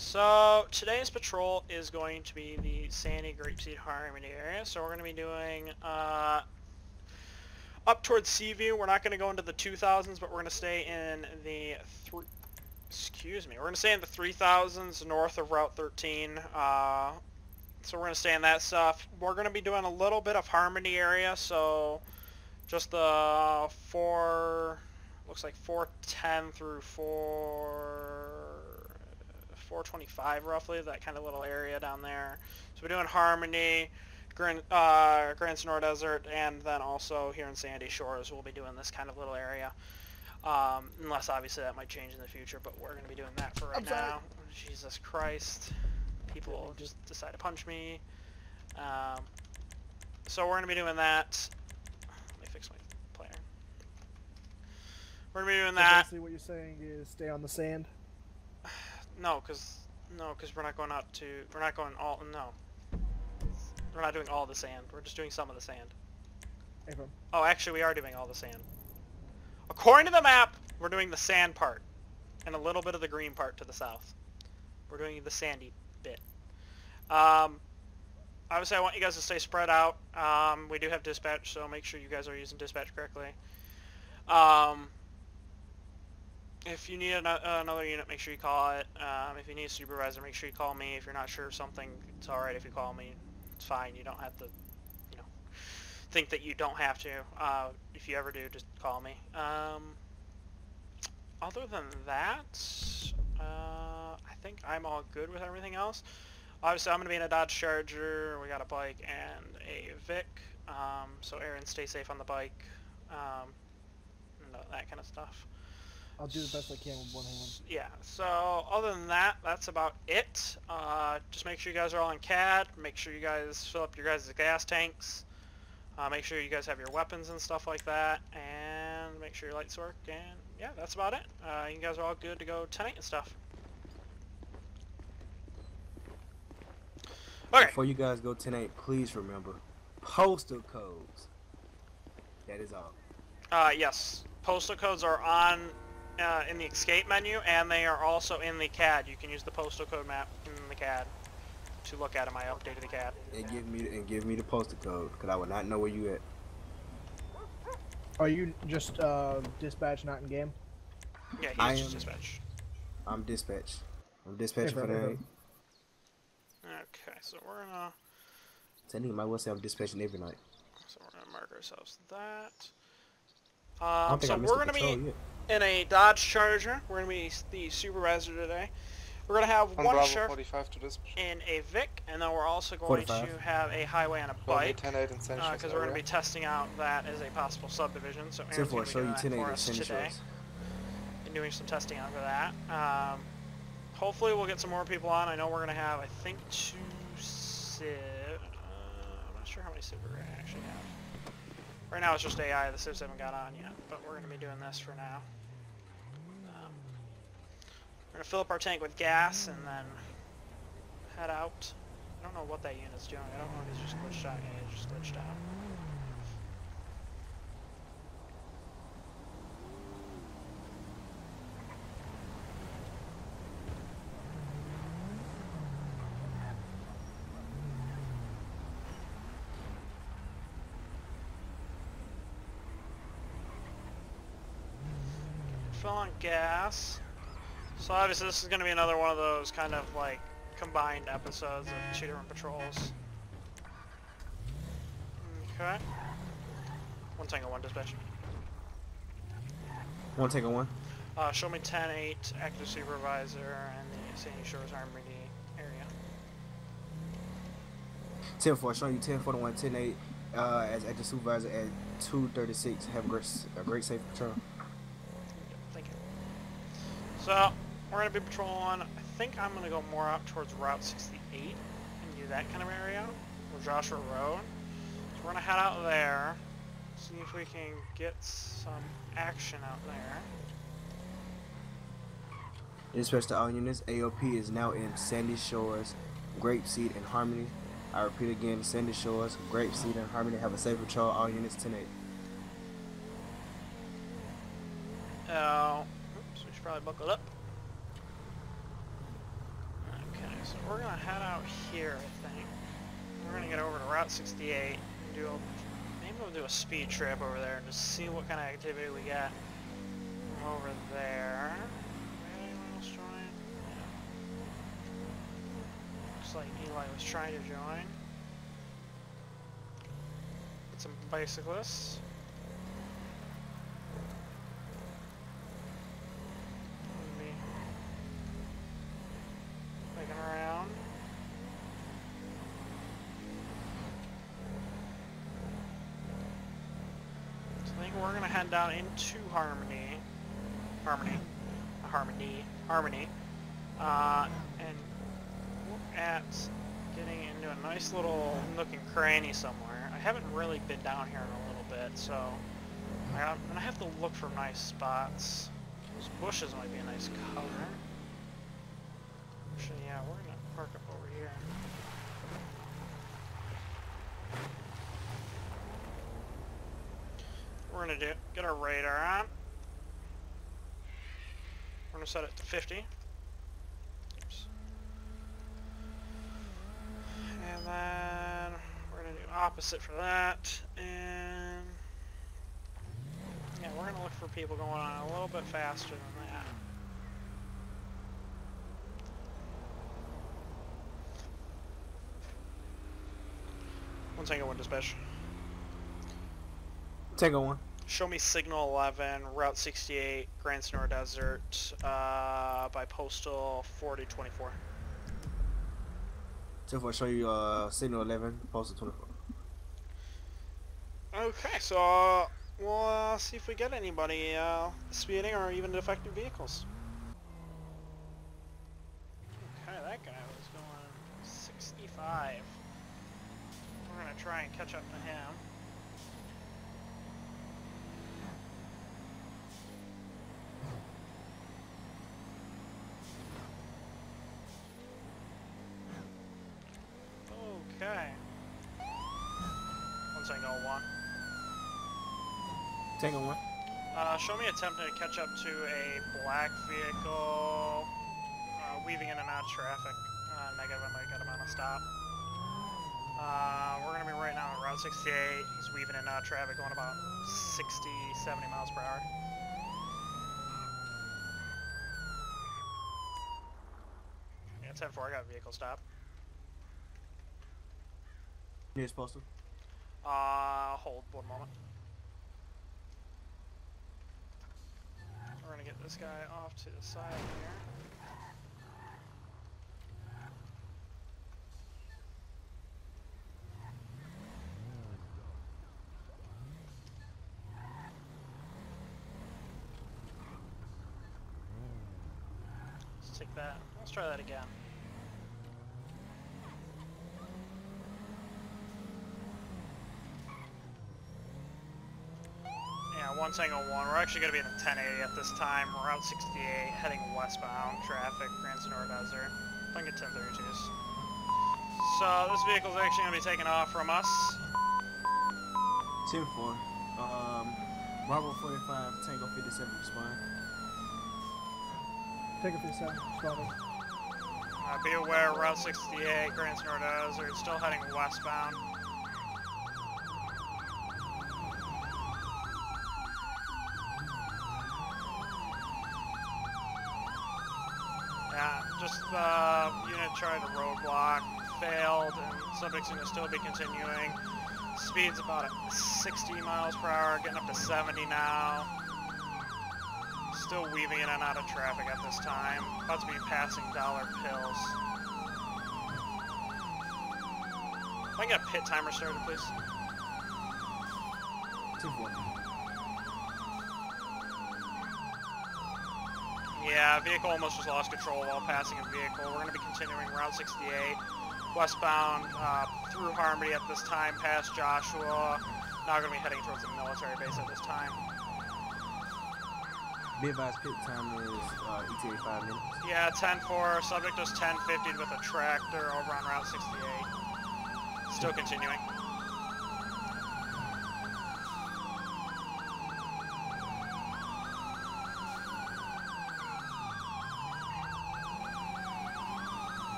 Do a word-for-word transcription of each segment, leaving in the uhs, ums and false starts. so today's patrol is going to be the Sandy, Grapeseed, Harmony area. So we're going to be doing uh, up towards Seaview. We're not going to go into the two thousands, but we're going to stay in the three. Excuse me. We're going to stay in the three thousands north of Route thirteen. Uh, so we're going to stay in that stuff. We're going to be doing a little bit of Harmony area. So just the four. Looks like four ten through four twenty-five roughly, that kind of little area down there. So we're doing Harmony, Grand, uh, Grand Senora Desert, and then also here in Sandy Shores we'll be doing this kind of little area. Um, unless obviously that might change in the future, but we're going to be doing that for right now. Jesus Christ. People just decide to punch me. Um, so we're going to be doing that. Let me fix my... We're going to be doing that. Basically what you're saying is stay on the sand? No, because no, cause we're not going out to... We're not going all... No. We're not doing all the sand. We're just doing some of the sand. April. Oh, actually, we are doing all the sand. According to the map, we're doing the sand part. And a little bit of the green part to the south. We're doing the sandy bit. Um, obviously, I want you guys to stay spread out. Um, we do have dispatch, so make sure you guys are using dispatch correctly. Um... If you need an, uh, another unit, make sure you call it. Um, if you need a supervisor, make sure you call me. If you're not sure of something, it's alright if you call me. It's fine. You don't have to, you know, think that you don't have to. Uh, if you ever do, just call me. Um, other than that, uh, I think I'm all good with everything else. Obviously, I'm going to be in a Dodge Charger. We got a bike and a Vic. Um, so, Aaron, stay safe on the bike. Um, and that kind of stuff. I'll do the best I can with one hand. Yeah, so other than that, that's about it. Uh, just make sure you guys are all in C A D. Make sure you guys fill up your guys' gas tanks. Uh, make sure you guys have your weapons and stuff like that. And make sure your lights work. And yeah, that's about it. Uh, you guys are all good to go tonight and stuff. Okay. Before you guys go tonight, please remember postal codes. That is all. Uh, yes, postal codes are on... Uh, in the escape menu, and they are also in the C A D. You can use the postal code map in the C A D to look at them. I updated the C A D. And give me and give me the postal code, because I would not know where you at. Are you just uh, dispatch, not in game? Yeah, he's just dispatch. I'm dispatch. I'm dispatch for the. Okay, so we're gonna. Sandy might well say I'm dispatching every night. So we're gonna mark ourselves that. Um, so we're gonna be. Yet. In a Dodge Charger, we're going to be the supervisor today. We're going to have on one Bravo sheriff forty-five to dispatch. In a Vic, and then we're also going forty-five. To have a highway and a bike, because well, uh, we're going to be testing out that as a possible subdivision. So Aaron's going to be doing that for us today, and doing some testing out for that. Um, hopefully we'll get some more people on. I know we're going to have, I think, two civ. Uh, I'm not sure how many civ we're going to actually have. Right now it's just A I. The civs haven't got on yet, but we're going to be doing this for now. We're going to fill up our tank with gas and then head out. I don't know what that unit's doing. I don't know if it's just glitched out. Yeah, it's just glitched out. Fill on gas. So obviously this is going to be another one of those kind of like combined episodes of two different patrols. Okay. One tango one dispatch. One tango one. Uh, show me ten eight active supervisor in the Sandy Shores Harmony area. Ten four. Showing you ten forty one ten eight uh, as active supervisor at two thirty six. Have a great, a great safe patrol. Thank you. So. We're going to be patrolling. I think I'm going to go more out towards Route sixty-eight and do that kind of area, or Joshua Road. So we're going to head out there, see if we can get some action out there. In respect to all units, A O P is now in Sandy Shores, Grapeseed, and Harmony. I repeat again, Sandy Shores, Grapeseed, and Harmony. Have a safe patrol, all units tonight. Oh, uh, oops, we should probably buckle up. So we're going to head out here, I think. We're going to get over to Route sixty-eight and do a, maybe we'll do a speed trip over there and just see what kind of activity we got over there. Anyone else join? Yeah. Looks like Eli was trying to join. Get some bicyclists. Down into Harmony, Harmony, Harmony, Harmony, uh, and look at getting into a nice little nook and cranny somewhere. I haven't really been down here in a little bit, so I'm gonna have to look for nice spots. Those bushes might be a nice cover. Actually, yeah, we're gonna park up over here. We're gonna do get our radar on. We're gonna set it to fifty. Oops. And then we're gonna do opposite for that. And yeah, we're gonna look for people going on a little bit faster than that. One second, one dispatch. Take a one. Show me signal eleven, Route sixty-eight, Grand Senora Desert, uh, by postal forty twenty-four. two four, show you uh, signal eleven, postal twenty-four. Okay, so uh, we'll uh, see if we get anybody uh, speeding or even defective vehicles. Okay, that guy was going sixty-five. We're going to try and catch up to him. Okay. One second, one. Tango one. Uh, show me attempting to catch up to a black vehicle, uh, weaving in and out of traffic. Uh, negative, I might get him on a stop. Uh, we're gonna be right now on Route sixty-eight. He's weaving in and out of traffic, going about sixty, seventy miles per hour. Yeah, ten four, I got a vehicle stop. News postal. Uh, hold one moment. We're gonna get this guy off to the side here. Let's take that. Let's try that again. one, we're actually going to be in the ten eighty at this time, Route sixty-eight, heading westbound, traffic, Grand Senora Desert, I think it's ten thirty-twos. So this vehicle's actually going to be taking off from us. two four, um, Bravo forty-five, Tango fifty-seven, respond. Tango fifty-seven, responding. Uh, be aware, Route sixty-eight, Grand Senora Desert, still heading westbound. Just the uh, unit tried to roadblock, failed, and subject's going to still be continuing. Speed's about sixty miles per hour, getting up to seventy now. Still weaving in and out of traffic at this time. About to be passing Dollar Pills. If I can get a pit timer started, please. two four. Yeah, vehicle almost just lost control while passing a vehicle. We're going to be continuing Route sixty-eight, westbound uh, through Harmony at this time, past Joshua. Now going to be heading towards the military base at this time. Be advised, pit time is uh, E T A five minutes. Yeah, ten four. Subject was ten fifty with a tractor over on Route sixty-eight. Still continuing.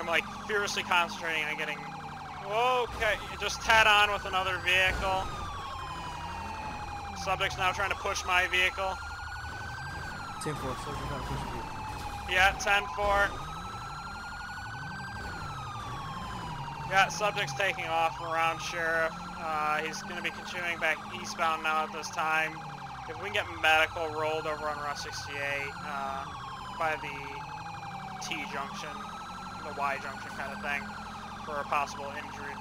I'm like furiously concentrating on getting, okay, just head on with another vehicle. Subject's now trying to push my vehicle. ten four, subject trying to push your vehicle. Yeah, ten four. Yeah, subject's taking off around Sheriff. Uh, he's going to be continuing back eastbound now at this time. If we can get medical rolled over on Route sixty-eight uh, by the T junction, the Y junction kind of thing, for a possible injury.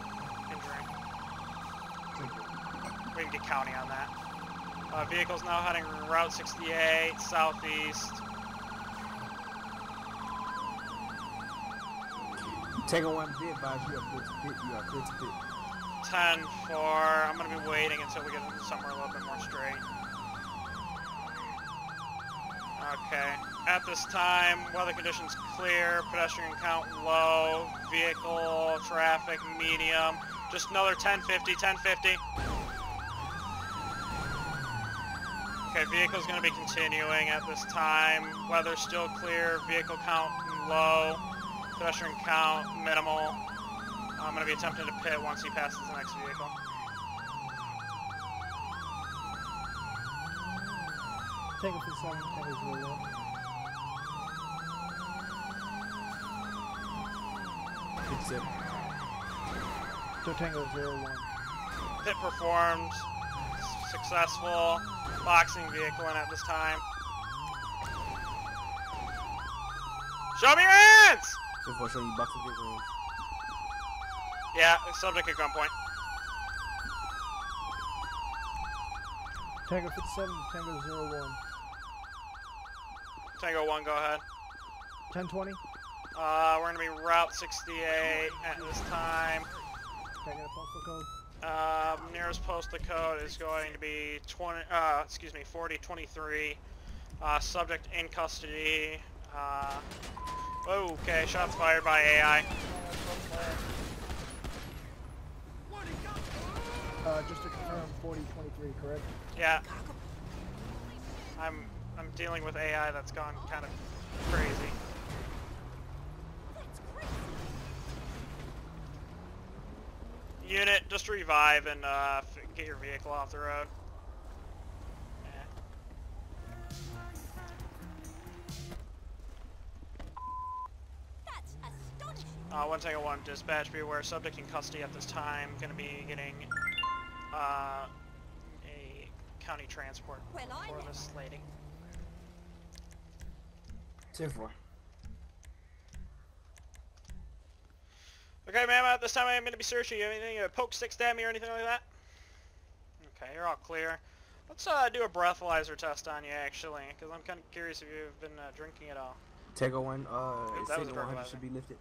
injury. We can get county on that. Uh, vehicle's now heading Route sixty-eight, southeast. Take a one, be advised, you are good to pit, you are good to pit. ten four, I'm going to be waiting until we get into somewhere a little bit more straight. Okay, at this time, weather conditions clear, pedestrian count low, vehicle, traffic, medium, just another ten fifty, ten fifty. Okay, vehicle's going to be continuing at this time, weather still clear, vehicle count low. Pedestrian count, minimal. I'm going to be attempting to pit once he passes the next vehicle. Take it for a second, that is really low. fifty-seven. So Tango zero one. Pit performed. Successful. Boxing vehicle in at this time. Show me your hands! Unfortunately, you buckle get room. Yeah, subject at gunpoint. Tango fifty-seven, Tango zero one. Tango one, go ahead. ten twenty. Uh, we're gonna be Route sixty-eight at this time. Can I get a postal code? Uh, nearest postal code is going to be twenty. Uh, excuse me, forty twenty-three. Uh, subject in custody. Uh. Okay, shots fired by A I. Uh, just to confirm, forty twenty-three, correct? Yeah. I'm I'm dealing with A I that's gone kind of crazy. Unit, just revive and uh, get your vehicle off the road. Uh, one Tango one, dispatch, be aware, subject in custody at this time, gonna be getting, uh, a county transport well, for this lady. ten four. Okay, ma'am, at this time I'm gonna be searching you. Anything, a poke sticks at me or anything like that? Okay, you're all clear. Let's, uh, do a breathalyzer test on you, actually, because I'm kind of curious if you've been, uh, drinking at all. Tango one, uh, signal one hundred should be lifted.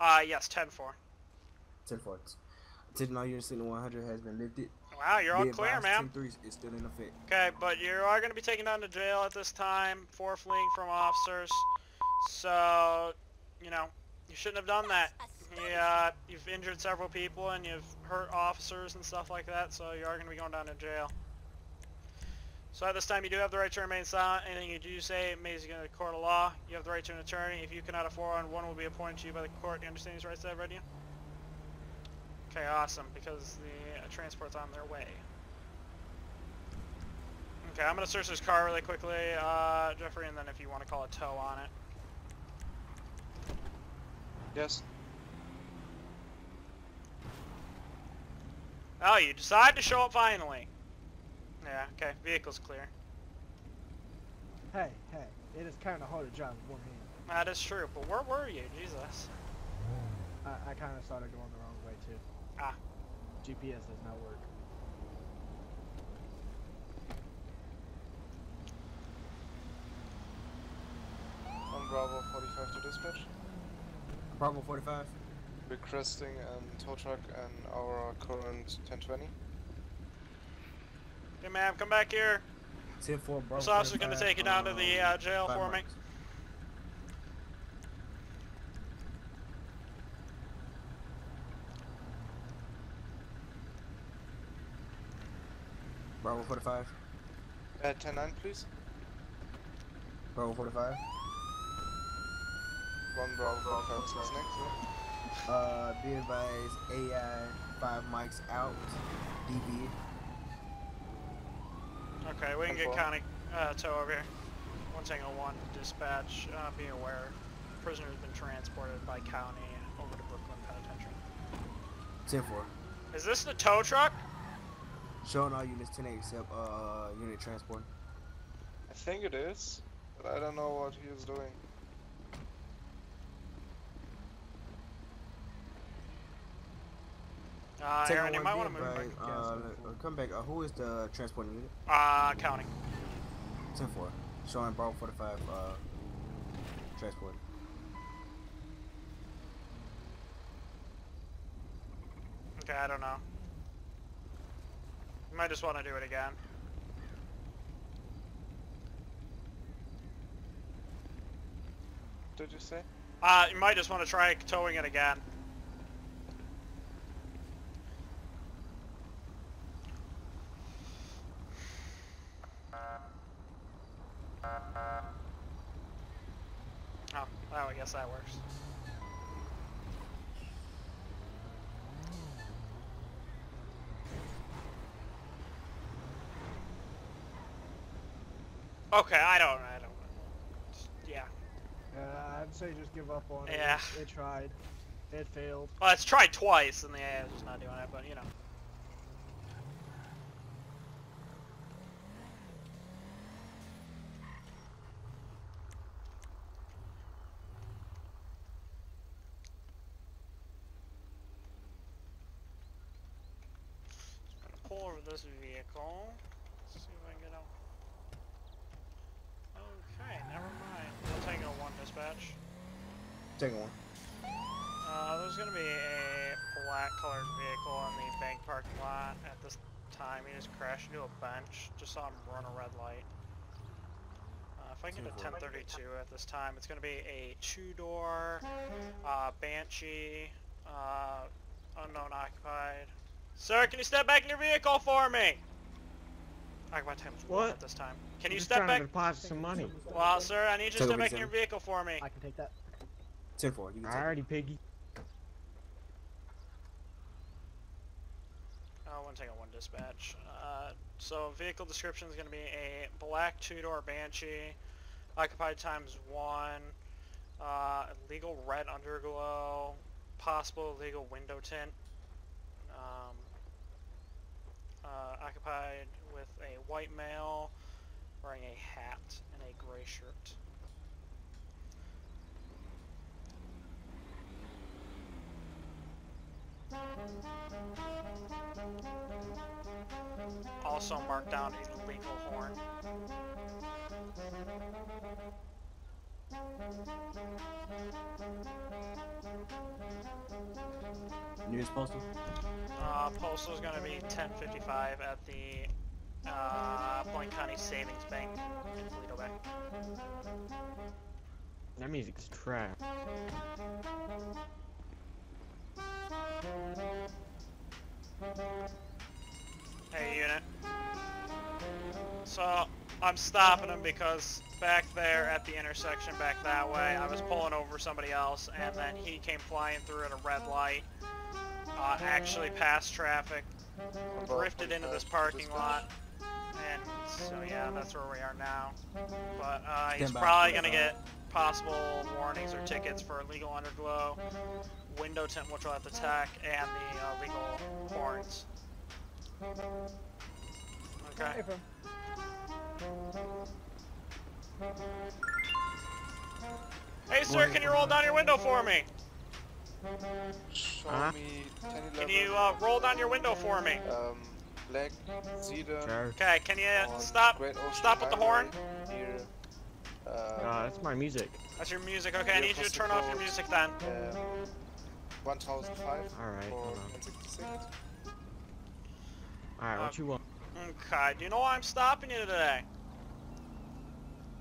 Uh, yes, ten four. ten four. Attention all units, signal one hundred has been lifted. Wow, you're all clear, ma'am. ten three is still in effect. Okay, but you are going to be taken down to jail at this time for fleeing from officers. So, you know, you shouldn't have done that. Yeah, you've injured several people and you've hurt officers and stuff like that, so you are going to be going down to jail. So at this time, you do have the right to remain silent. Anything you do say may be against the court of law. You have the right to an attorney. If you cannot afford one, one will be appointed to you by the court. Do you understand these rights that I've read to you? Okay, awesome, because the uh, transport's on their way. Okay, I'm going to search this car really quickly, uh, Jeffrey, and then if you want to call a tow on it. Yes. Oh, you decide to show up finally. Yeah, okay, vehicle's clear. Hey, hey, it is kind of hard to drive with one hand. That is true, but where were you? Jesus. I, I kind of started going the wrong way, too. Ah. G P S does not work. On Bravo forty-five to dispatch. Bravo forty-five. Requesting a tow truck and our current ten twenty. Hey, ma'am, come back here. ten four, bro. This officer's going to take you down to the uh, jail for me. Bravo forty-five. Uh, ten nine, please. Bravo forty-five. one Bravo Bravo six next. One. Uh, be advised, A I five mics out, D B. Okay, we can get county uh, tow over here. one ten oh one dispatch. Uh, be aware, prisoner has been transported by county over to Brooklyn Penitentiary. ten four. Is this the tow truck? Showing all units ten eight except uh unit transport. I think it is, but I don't know what he is doing. Uh, Aaron, you might want to move back. Uh, come back. Uh, who is the transporting unit? Uh, county. ten four. Showing Bravo forty-five, uh, transport. Okay, I don't know. You might just want to do it again. Did you say? Uh, you might just want to try towing it again. Oh, well, I guess that works. Okay, I don't, I don't, yeah. Uh, I'd say just give up on it. Yeah. They tried. It failed. Well, it's tried twice, and the A I is just not doing it, but, you know. This vehicle. Let's see if I can get out. Okay, never mind. We'll take a one dispatch. Take a one. Uh, there's gonna be a black-colored vehicle on the bank parking lot at this time. He just crashed into a bench. Just saw him run a red light. Uh, if I can get a ten thirty-two at this time, it's gonna be a two-door uh, Banshee, uh, unknown occupied. Sir, can you step back in your vehicle for me? I got time what? At this time. Can I'm you step back? To deposit some money. Well, sir, I need you to step back in your vehicle for me. I can take that. Ten four. You can take. Alrighty, piggy. Oh, one second, one dispatch. Uh, so vehicle description is going to be a black two-door Banshee, occupied times one, uh, illegal red underglow, possible illegal window tint. Um, Uh, occupied with a white male wearing a hat and a gray shirt. Also marked down an illegal horn. News postal? Uh, postal is going to be ten fifty-five at the uh, Blaine County Savings Bank in Toledo Bay. That music's trash. Hey, unit. So, I'm stopping him because back there at the intersection back that way, I was pulling over somebody else, and then he came flying through at a red light. Uh, actually passed traffic, drifted into this parking lot, and so yeah, that's where we are now. But uh, he's probably going to get possible warnings or tickets for illegal underglow, window tint, which we'll have to tack, and the uh, legal horns. Okay. Hey sir, can you roll down your window for me? Show uh-huh. me Can you uh, roll down your window for me? Um, black, cedar. Okay, can you stop? Stop with the horn. Here, uh, uh, that's my music. That's your music. Okay, I need you to turn off your music then. Uh, One thousand five. All right. All right, what um, you want? Okay. Do you know why I'm stopping you today?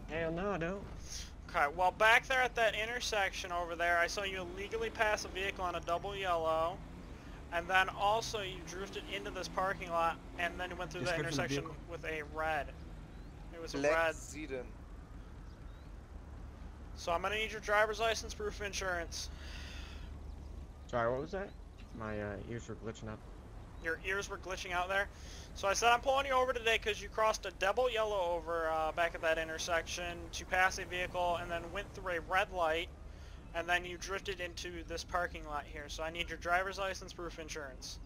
Hell no, I don't. Okay, well back there at that intersection over there, I saw you illegally pass a vehicle on a double yellow, and then also you drifted into this parking lot, and then you went through that intersection with a red. It was a red. Black Sedan. So I'm going to need your driver's license, proof of insurance. Sorry, what was that? My uh, ears were glitching up. Your ears were glitching out there? So I said I'm pulling you over today because you crossed a double yellow over uh, back at that intersection to pass a vehicle and then went through a red light and then you drifted into this parking lot here. So I need your driver's license, proof of insurance.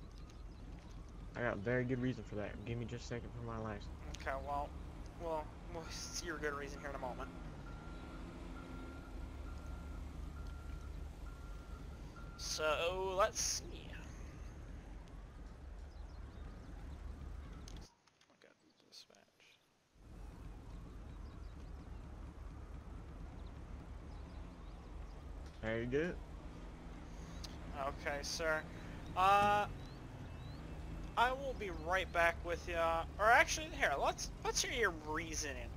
I got very good reason for that. Give me just a second for my license. Okay, well, well, we'll see your good reason here in a moment. So, let's see. Look at the dispatch. Very good. Okay, sir. Uh... I will be right back with you. Or actually, here, let's let's hear your reasoning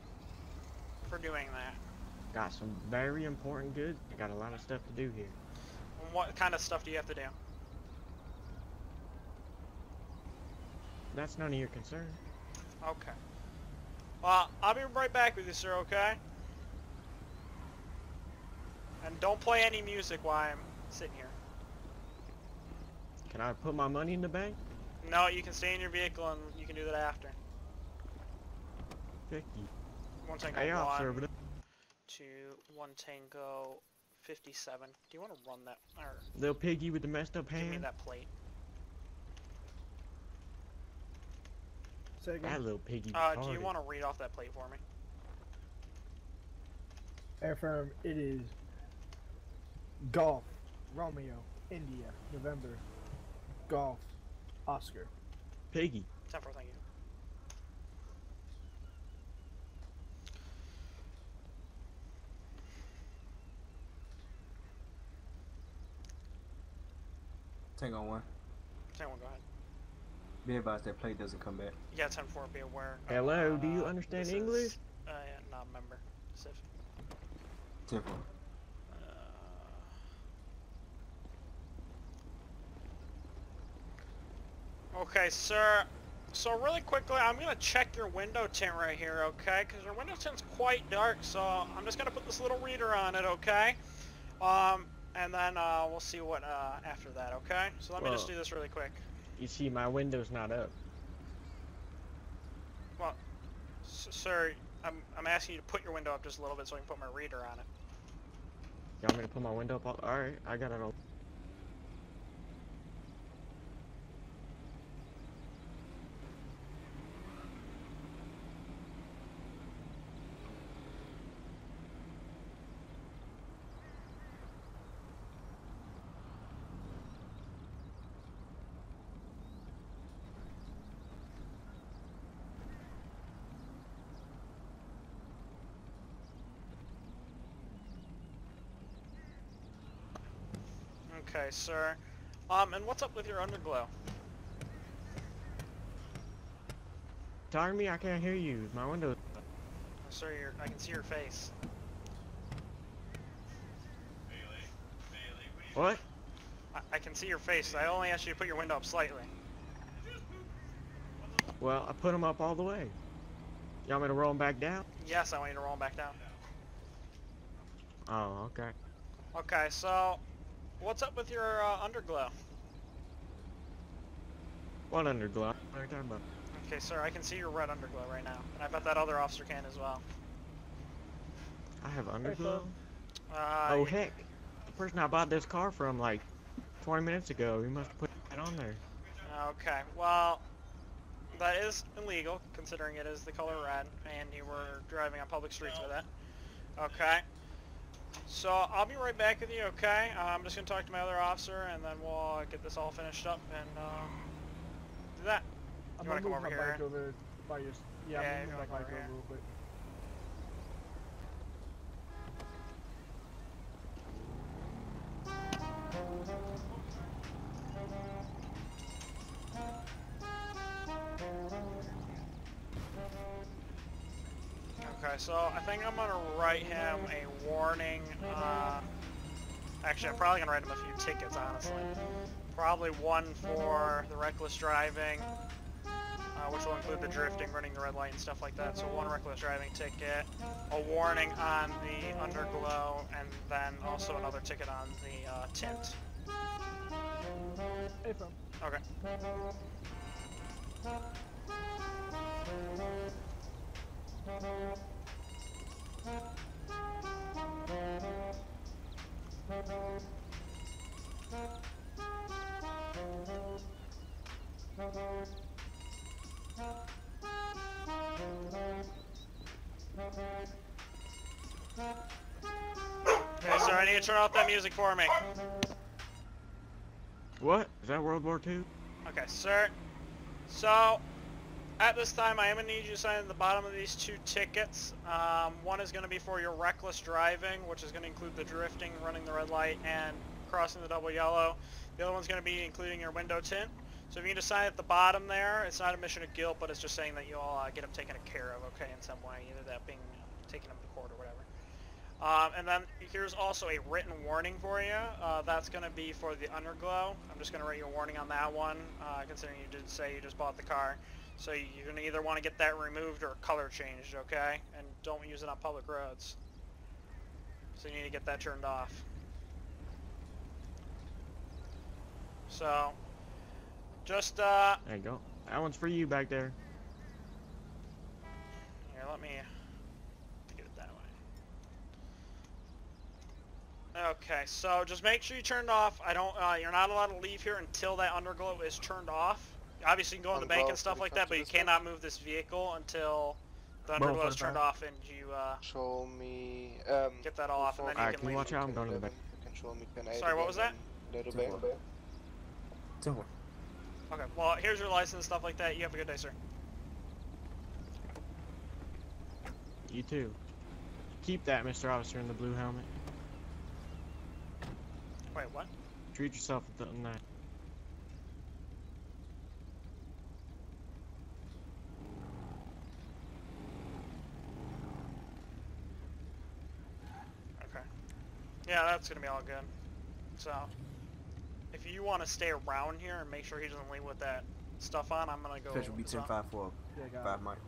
for doing that. Got some very important goods. I got a lot of stuff to do here. What kind of stuff do you have to do? That's none of your concern. Okay. Well, I'll be right back with you, sir. Okay. And don't play any music while I'm sitting here. Can I put my money in the bank? No, you can stay in your vehicle and you can do that after. fifty. One Tango hey, one to One Tango fifty-seven. Do you want to run that? Or Little Piggy with the messed up hand. Give me that plate. Say again. That little piggy. Uh, do you want to read off that plate for me? Affirm, it is Golf Romeo India November Golf Oscar. Piggy. Time for thank you. Tango one. Tango one, go ahead. Be advised that plate doesn't come back. Yeah, time for be aware. Hello, uh, do you understand English? Is, uh, yeah, not a member. Sif. ten four. Okay, sir, so really quickly, I'm going to check your window tint right here, okay? Because your window tint's quite dark, so I'm just going to put this little reader on it, okay? Um, and then uh, we'll see what uh, after that, okay? So let well, me just do this really quick. You see, my window's not up. Well, sir, I'm, I'm asking you to put your window up just a little bit so I can put my reader on it. You want me to put my window up? All right, I got it all. Okay, sir. Um, and what's up with your underglow? Darn me, I can't hear you. My window. Oh, sir, you're, I can see your face. Bailey, Bailey, what? I, I can see your face. I only asked you to put your window up slightly. Well, I put them up all the way. You want me to roll them back down? Yes, I want you to roll them back down. Oh, okay. Okay, so. What's up with your uh, underglow? What underglow? What are you talking about? Okay, sir, I can see your red underglow right now. And I bet that other officer can as well. I have underglow? Uh, oh, heck. The person I bought this car from, like, twenty minutes ago, he must have put that on there. Okay, well, that is illegal, considering it is the color red, and you were driving on public streets with it. Okay. So, I'll be right back with you, okay? Uh, I'm just going to talk to my other officer, and then we'll uh, get this all finished up, and um, do that. You want to come over here? Over by your, yeah, yeah, I'm going to move my bike over a little bit. Okay, so I think I'm going to write him a warning, uh, actually I'm probably going to write him a few tickets, honestly. Probably one for the reckless driving, uh, uh, which will include the drifting, running the red light, and stuff like that. So one reckless driving ticket, a warning on the underglow, and then also another ticket on the uh, tint. April. Okay. Okay, sir, I need to turn off that music for me. What? Is that World War Two? Okay, sir. So, at this time, I am going to need you to sign at the bottom of these two tickets. Um, one is going to be for your reckless driving, which is going to include the drifting, running the red light, and crossing the double yellow. The other one's going to be including your window tint. So if you can just sign at the bottom there, it's not admission of guilt, but it's just saying that you'll uh, get them taken care of, okay, in some way, either that being uh, taken up to court or whatever. Um, and then here's also a written warning for you. Uh, that's going to be for the underglow. I'm just going to write you a warning on that one, uh, considering you did say you just bought the car. So you're going to either want to get that removed or color changed, okay? And don't use it on public roads. So you need to get that turned off. So, just, uh... there you go. That one's for you back there. Here, let me... Okay, so just make sure you turn it off. I don't. Uh, you're not allowed to leave here until that underglow is turned off. Obviously, you can go in the bank and stuff like that, but you cannot move this vehicle until the underglow is turned off and you uh, show me um, get that all off, and then you can leave. Watch out! I'm going to the bank. Sorry, what was that? It's over. Okay. Well, here's your license and stuff like that. You have a good day, sir. You too. Keep that, Mister Officer in the blue helmet. Wait, what? Treat yourself with the night. Okay. Yeah, that's gonna be all good. So, if you want to stay around here and make sure he doesn't leave with that stuff on, I'm gonna go. Special B ten five four five miles.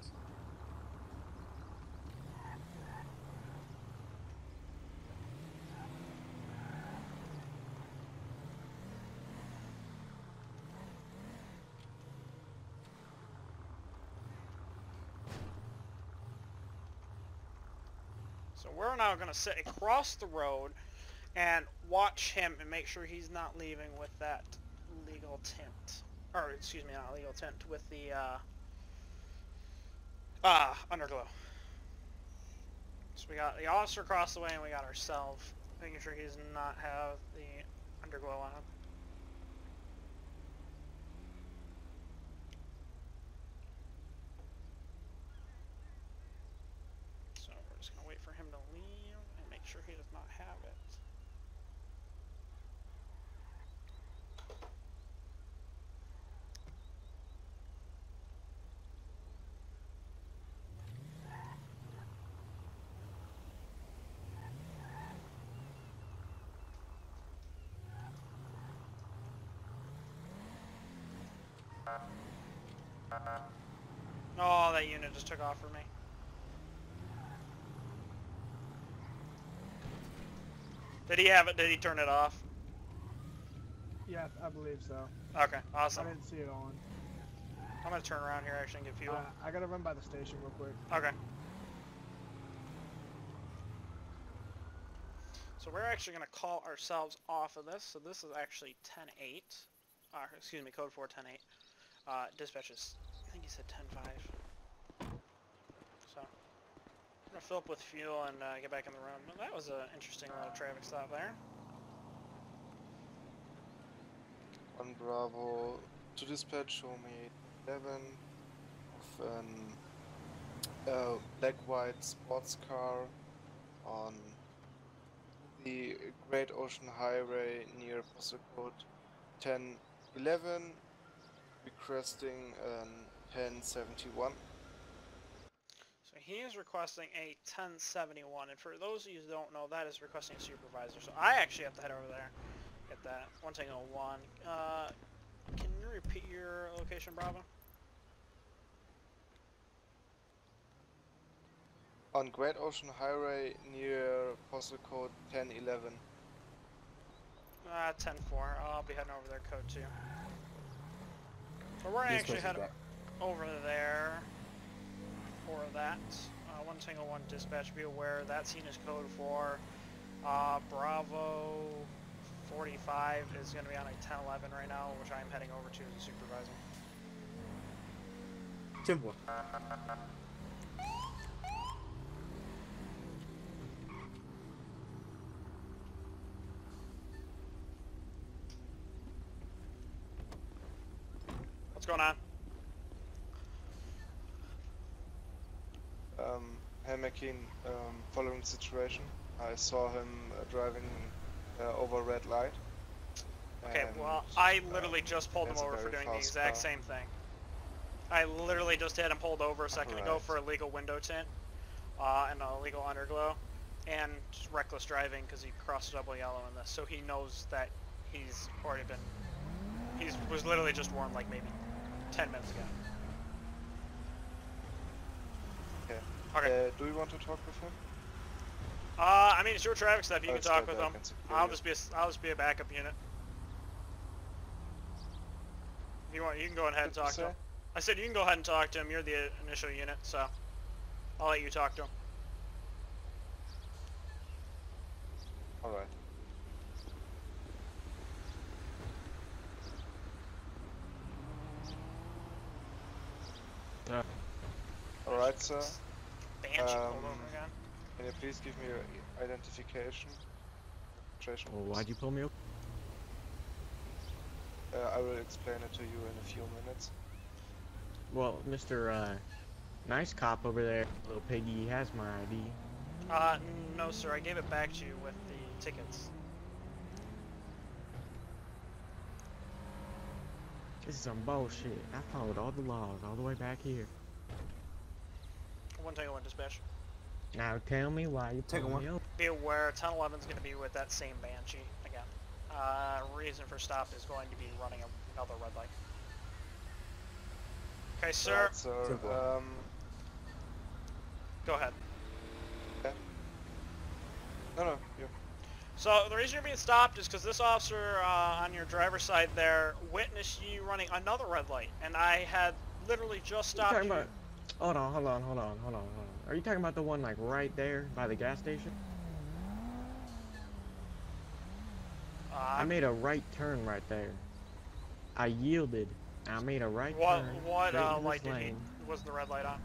So we're now going to sit across the road and watch him and make sure he's not leaving with that legal tint. Or, excuse me, not legal tint, with the uh, uh, underglow. So we got the officer across the way and we got ourselves, making sure he does not have the underglow on him. He does not have it. Oh, that unit just took off for me. Did he have it? Did he turn it off? Yeah, I believe so. Okay, awesome. I didn't see it on. I'm gonna turn around here actually and get fuel. Uh, I gotta run by the station real quick. Okay. So we're actually gonna call ourselves off of this. So this is actually ten eight. Uh, excuse me, code four ten eight. Uh, dispatches. I think he said ten five. So. I'm gonna fill up with fuel and uh, get back in the room. Well, that was an interesting little traffic stop there. One Bravo to dispatch, show me eleven of an uh, black-white sports car on the Great Ocean Highway near postal code ten eleven, requesting um, ten seventy-one. He is requesting a ten seventy-one, and for those of you who don't know, that is requesting a supervisor. So I actually have to head over there, get that. one ten oh one. Uh, can you repeat your location, Bravo? on Great Ocean Highway near postal code ten eleven. Uh, ten four. I'll be heading over there, code two. But we're this actually heading over there for that. Uh, one single one dispatch, be aware that scene is code for uh, Bravo forty-five is going to be on a ten eleven right now, which I'm heading over to as a supervisor. ten four. What's going on? Um, hey McKean, um, following the situation, I saw him uh, driving uh, over red light. Okay, well, I literally uh, just pulled him over for doing the exact car. same thing. I literally just had him pulled over a second right. ago for illegal window tint uh, and illegal underglow, and just reckless driving because he crossed double yellow in this, so he knows that he's already been. He was literally just warned like maybe ten minutes ago. Okay. Okay. Uh, do you want to talk with him? Uh, I mean, it's your traffic stuff. You oh, can talk with him. I'll just be a, I'll just be a backup unit. If you want, you can go ahead and talk to him. I said you can go ahead and talk to him. You're the initial unit, so I'll let you talk to him. All right. Yeah. Alright, sir. Um, can you please give me your identification? Well, why'd you pull me up? Uh, I will explain it to you in a few minutes. Well, Mister Uh, nice cop over there, little piggy, has my I D. Uh, no, sir. I gave it back to you with the tickets. This is some bullshit. I followed all the laws all the way back here. One take one dispatch. Now tell me why you take one. Up. Be aware, ten eleven is going to be with that same Banshee again. Uh, reason for stop is going to be running another red light. Okay, sir. Right, sir. Um. Go ahead. Okay. No, no, you. So the reason you're being stopped is because this officer uh, on your driver's side there witnessed you running another red light, and I had literally just stopped you. About, hold on, hold on, hold on, hold on, hold on. Are you talking about the one like right there by the gas station? Uh, I made a right turn right there. I yielded. I made a right what, turn. What uh, light did he, was the red light on?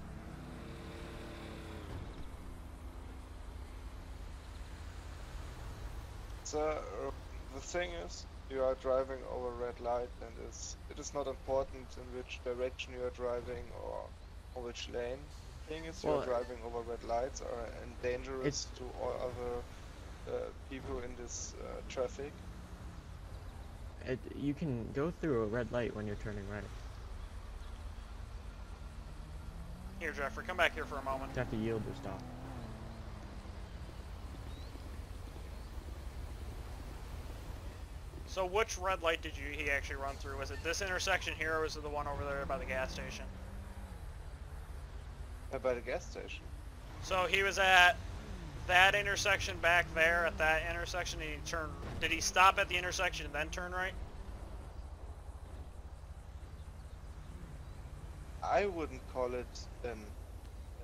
Uh, the thing is, you are driving over red light, and it's, it is not important in which direction you are driving or, or which lane. The thing is, you well, are driving over red lights are and dangerous to all other uh, people in this uh, traffic. It, you can go through a red light when you're turning right. Here, Jeffrey, come back here for a moment. You have to yield or stop. So which red light did you he actually run through? Was it this intersection here, or was it the one over there by the gas station? By the gas station. So he was at that intersection back there. At that intersection, and he turned. Did he stop at the intersection and then turn right? I wouldn't call it an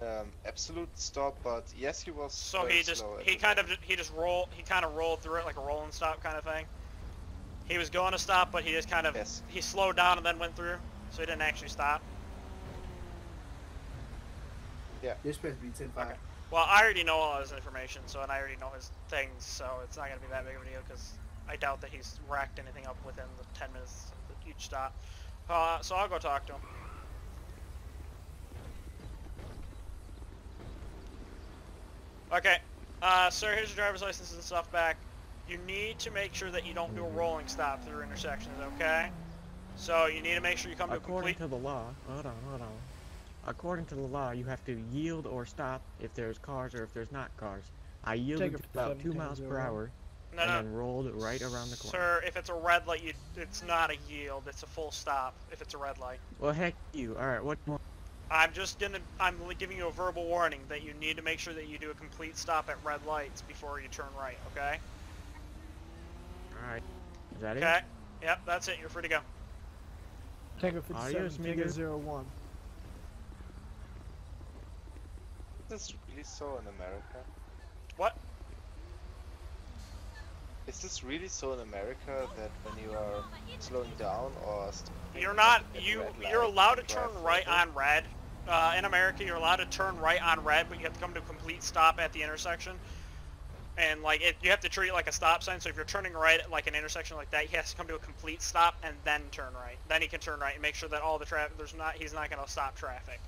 um, absolute stop, but yes, he was. So he just he kind of he just rolled he kind of rolled through it like a roll and stop kind of thing. He was going to stop, but he just kind of, yes. he slowed down and then went through, so he didn't actually stop. Yeah. You're supposed to be ten five. Okay. Well, I already know all his information, so, and I already know his things, so it's not going to be that big of a deal, because I doubt that he's racked anything up within the ten minutes of each stop. Uh, so I'll go talk to him. Okay. Uh, sir, here's your driver's license and stuff back. You need to make sure that you don't do a rolling stop through intersections, okay? So you need to make sure you come to a complete... According to the law, hold on, hold on. According to the law, you have to yield or stop if there's cars or if there's not cars. I yielded to about two miles per hour no, and no. then rolled right around the corner. Sir, if it's a red light, you, it's not a yield, it's a full stop if it's a red light. Well, heck you. All right, what more? I'm just gonna, I'm giving you a verbal warning that you need to make sure that you do a complete stop at red lights before you turn right, okay? Alright. Is that okay. it? Okay. Yep, that's it. You're free to go. Tango fifty-seven, Tango zero one. Is this really so in America? What? Is this really so in America that when you are slowing down or you're not you you're allowed to turn right on red uh, in America? You're allowed to turn right on red, but you have to come to a complete stop at the intersection. And like it, you have to treat it like a stop sign. So if you're turning right at like an intersection like that, he has to come to a complete stop and then turn right. Then he can turn right and make sure that all the traffic there's not he's not going to stop traffic.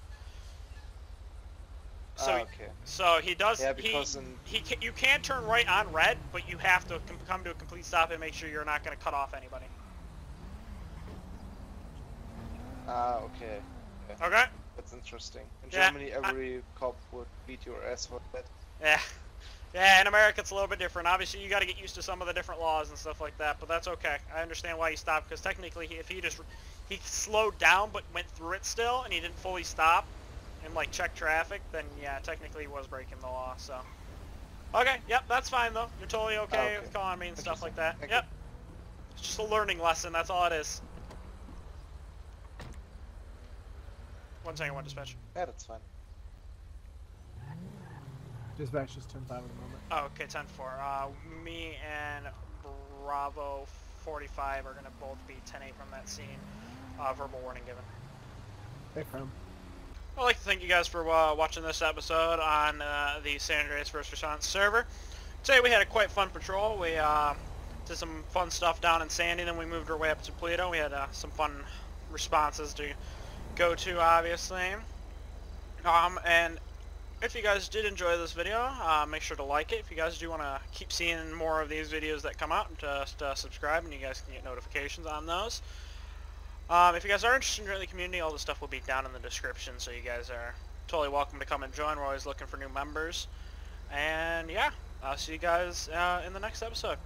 So, oh, okay. so he does. Yeah, because he, he can, you can't turn right on red, but you have to com come to a complete stop and make sure you're not going to cut off anybody. Ah, uh, okay. Yeah. Okay. That's interesting. In yeah, Germany, every I... cop would beat your ass for that. Yeah. Yeah, in America it's a little bit different. Obviously, you got to get used to some of the different laws and stuff like that, but that's okay. I understand why you stopped because technically, he, if he just he slowed down but went through it still and he didn't fully stop and like check traffic, then yeah, technically he was breaking the law. So okay, yep, that's fine though. You're totally okay, okay. with calling me and stuff like that. Thank yep, you. It's just a learning lesson. That's all it is. One second, one dispatch. Yeah, that's fine. Dispatch is ten five at the moment. Oh, okay, ten four. Uh, me and Bravo forty-five are gonna both be ten eight from that scene. Uh, verbal warning given. Hey, Chrome. I'd like to thank you guys for uh, watching this episode on uh, the San Andreas First Response server. Today we had a quite fun patrol. We uh, did some fun stuff down in Sandy, then we moved our way up to Toledo. We had uh, some fun responses to go to, obviously. Um, and if you guys did enjoy this video, uh, make sure to like it. If you guys do want to keep seeing more of these videos that come out, just uh, subscribe and you guys can get notifications on those. Um, if you guys are interested in the community, all the stuff will be down in the description, so you guys are totally welcome to come and join. We're always looking for new members. And yeah, I'll see you guys uh, in the next episode.